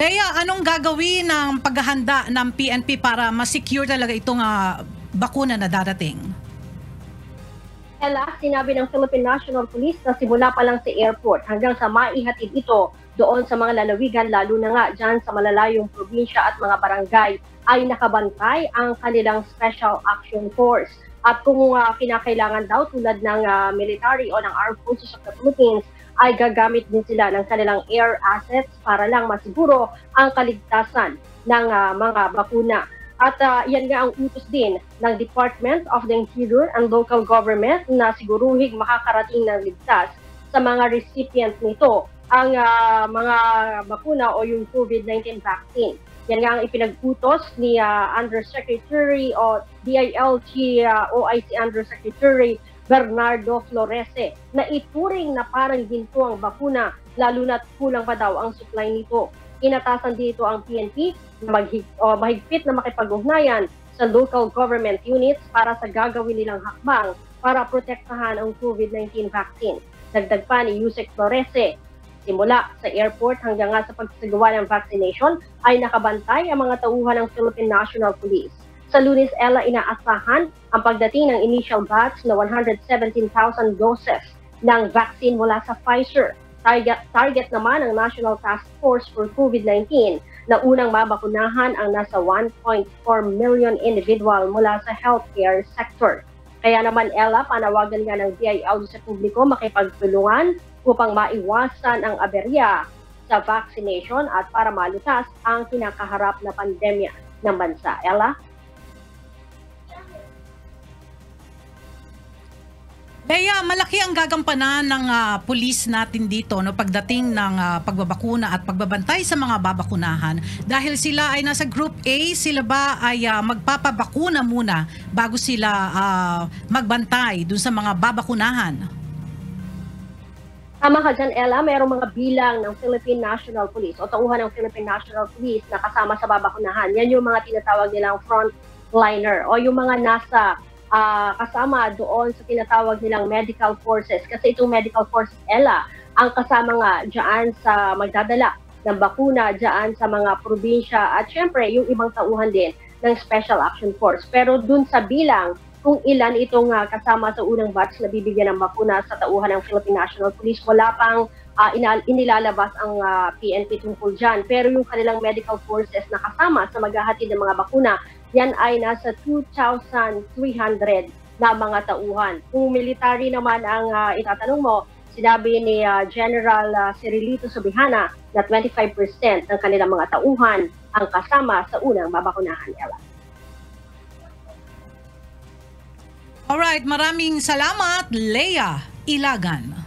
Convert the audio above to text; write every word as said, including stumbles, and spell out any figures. Teya, anong gagawin ng paghahanda ng P N P para ma-secure talaga itong uh, bakuna na darating? Ella, sinabi ng Philippine National Police na simula pa lang sa airport hanggang sa maihatid ito doon sa mga lalawigan, lalo na nga dyan sa malalayong probinsya at mga barangay, ay nakabantay ang kanilang Special Action Force. At kung uh, kinakailangan daw tulad ng uh, military o ng Armed Forces of the Philippines, ay gagamit din sila ng kanilang air assets para lang masiguro ang kaligtasan ng uh, mga bakuna. At uh, yan nga ang utos din ng Department of the Interior and Local Government na siguruhig makakarating ng ligtas sa mga recipient nito ang uh, mga bakuna o yung COVID nineteen vaccine. Yan nga ang ipinag-utos ni uh, Undersecretary o D I L G uh, O I C Undersecretary Bernardo Florese na ituring na parang ginto ang bakuna, lalo na't kulang pa daw ang supply nito. Inatasan dito ang P N P na mahigpit na makipag-ugnayan sa local government units para sa gagawin nilang hakbang para protektahan ang COVID nineteen vaccine. Dagdag pa ni Jose Florese, simula sa airport hanggang nga sa pagsagawa ng vaccination ay nakabantay ang mga tauhan ng Philippine National Police. Sa Lunes, Ella, inaasahan ang pagdating ng initial batch na one hundred seventeen thousand doses ng vaccine mula sa Pfizer. Target, target naman ng National Task Force for COVID nineteen na unang mabakunahan ang nasa one point four million individual mula sa healthcare sector. Kaya naman, Ella, panawagan nga ng D I L G sa publiko makipagtulungan upang maiwasan ang aberya sa vaccination at para malutas ang kinakaharap na pandemya ng bansa. Ella? Kaya malaki ang gagampanan ng uh, pulis natin dito no pagdating ng uh, pagbabakuna at pagbabantay sa mga babakunahan dahil sila ay nasa group A, sila ba ay uh, magpapabakuna muna bago sila uh, magbantay dun sa mga babakunahan? Tama ka dyan, Ella, mayroong mga bilang ng Philippine National Police o tauhan ng Philippine National Police na kasama sa babakunahan. Yan yung mga tinatawag nilang frontliner o yung mga nasa Uh, kasama doon sa tinatawag nilang medical forces. Kasi itong medical forces, Ella, ang kasama nga dyan sa magdadala ng bakuna, dyan sa mga probinsya at syempre yung ibang tauhan din ng Special Action Force. Pero dun sa bilang kung ilan itong uh, kasama sa unang batch na bibigyan ng bakuna sa tauhan ng Philippine National Police, wala pang uh, inilalabas ang uh, P N P tungkol dyan. Pero yung kanilang medical forces na kasama sa maghahatid ng mga bakuna, yan ay nasa two thousand three hundred na mga tauhan. Kung military naman ang uh, itatanong mo, sinabi ni uh, General uh, Cirilito Subihana na twenty-five percent ng kanilang mga tauhan ang kasama sa unang babakunahan, Ella. Alright, maraming salamat, Leia Ilagan.